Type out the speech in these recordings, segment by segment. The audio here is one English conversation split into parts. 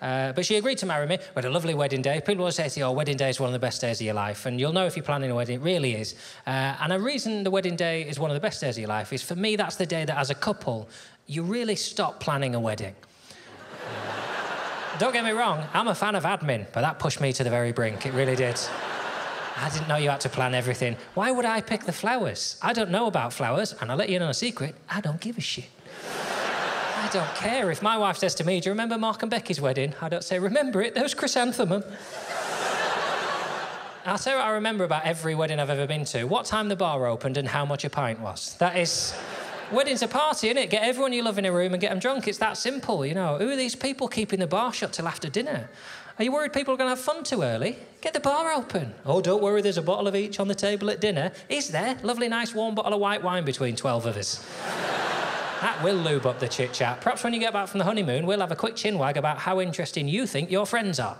But she agreed to marry me. We had a lovely wedding day. People always say to you, oh, wedding day is one of the best days of your life, and you'll know if you're planning a wedding, it really is. And the reason the wedding day is one of the best days of your life is, for me, that's the day that, as a couple, you really stop planning a wedding. Don't get me wrong, I'm a fan of admin, but that pushed me to the very brink. It really did. I didn't know you had to plan everything. Why would I pick the flowers? I don't know about flowers, and I'll let you in on a secret, I don't give a shit. I don't care. If my wife says to me, do you remember Mark and Becky's wedding? I don't say, remember it, there was chrysanthemum. I'll say what I remember about every wedding I've ever been to, what time the bar opened and how much a pint was. That is... Wedding's a party, innit? Get everyone you love in a room and get them drunk. It's that simple, you know. Who are these people keeping the bar shut till after dinner? Are you worried people are going to have fun too early? Get the bar open. Oh, don't worry, there's a bottle of each on the table at dinner. Is there? Lovely, nice, warm bottle of white wine between 12 of us. That will lube up the chit-chat. Perhaps when you get back from the honeymoon, we'll have a quick chin-wag about how interesting you think your friends are.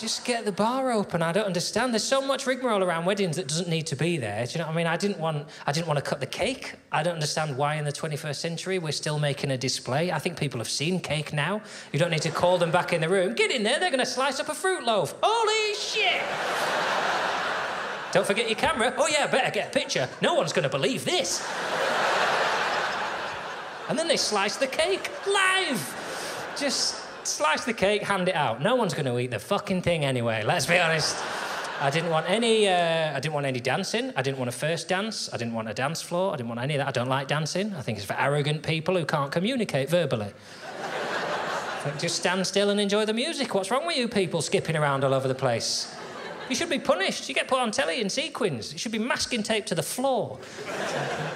Just get the bar open. I don't understand. There's so much rigmarole around weddings that doesn't need to be there. Do you know what I mean? I didn't want to cut the cake. I don't understand why in the 21st century we're still making a display. I think people have seen cake now. You don't need to call them back in the room. Get in there, they're going to slice up a fruit loaf. Holy shit! Don't forget your camera. Oh, yeah, better get a picture. No one's going to believe this. And then they slice the cake live. Just... slice the cake, hand it out. No one's going to eat the fucking thing anyway, let's be honest. I didn't want any dancing. I didn't want a first dance. I didn't want a dance floor. I didn't want any of that. I don't like dancing. I think it's for arrogant people who can't communicate verbally. Just stand still and enjoy the music. What's wrong with you people skipping around all over the place? You should be punished. You get put on telly in sequins. You should be masking tape to the floor.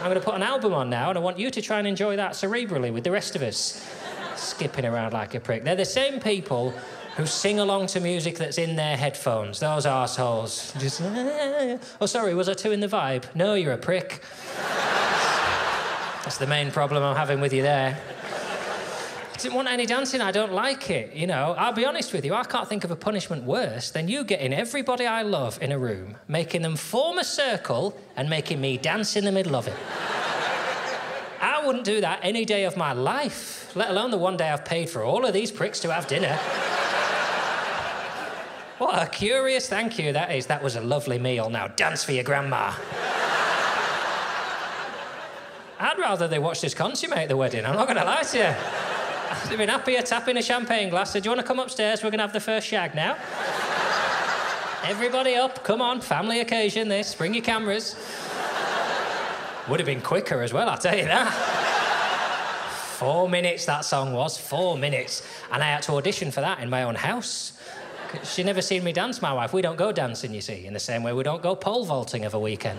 I'm going to put an album on now, and I want you to try and enjoy that cerebrally with the rest of us. Skipping around like a prick. They're the same people who sing along to music that's in their headphones. Those arseholes. Just, oh, sorry, was I too in the vibe? No, you're a prick. That's the main problem I'm having with you there. I didn't want any dancing. I don't like it, you know. I'll be honest with you, I can't think of a punishment worse than you getting everybody I love in a room, making them form a circle and making me dance in the middle of it. I wouldn't do that any day of my life, let alone the one day I've paid for all of these pricks to have dinner. What a curious thank you that is. That was a lovely meal. Now dance for your grandma. I'd rather they watched us consummate the wedding, I'm not going to lie to you. I'd have been happier tapping a champagne glass. Said, do you want to come upstairs? We're going to have the first shag now. Everybody up, come on, family occasion this, bring your cameras. Would have been quicker as well, I'll tell you that. 4 minutes, that song was. 4 minutes. And I had to audition for that in my own house. She'd never seen me dance, my wife. We don't go dancing, you see, in the same way we don't go pole vaulting of a weekend.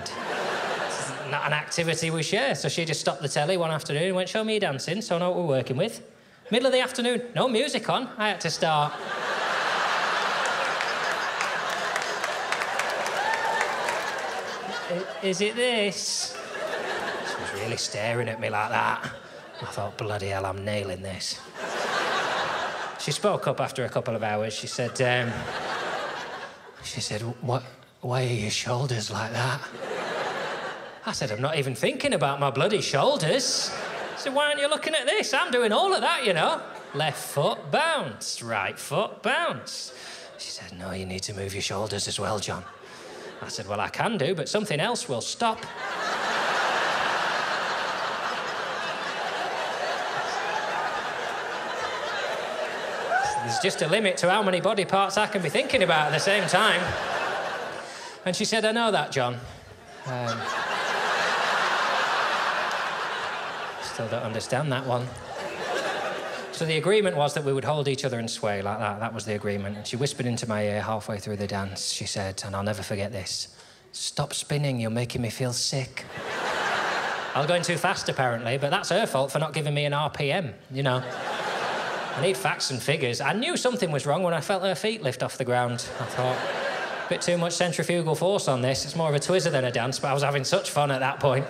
It's not an activity we share. So she just stopped the telly one afternoon and went, show me your dancing, so I know what we're working with. Middle of the afternoon, no music on. I had to start... Is it this? Really staring at me like that. I thought, bloody hell, I'm nailing this. She spoke up after a couple of hours. She said, "What? Why are your shoulders like that?" I said, I'm not even thinking about my bloody shoulders. I said, why aren't you looking at this? I'm doing all of that, you know. Left foot, bounce. Right foot, bounce. She said, no, you need to move your shoulders as well, John. I said, well, I can do, but something else will stop. There's just a limit to how many body parts I can be thinking about at the same time. And she said, I know that, John. Still don't understand that one. So the agreement was that we would hold each other and sway like that. That was the agreement. And she whispered into my ear halfway through the dance. She said, and I'll never forget this, stop spinning, you're making me feel sick. I was going too fast, apparently, but that's her fault for not giving me an RPM, you know. I need facts and figures. I knew something was wrong when I felt her feet lift off the ground. I thought, a bit too much centrifugal force on this. It's more of a twizzer than a dance, but I was having such fun at that point.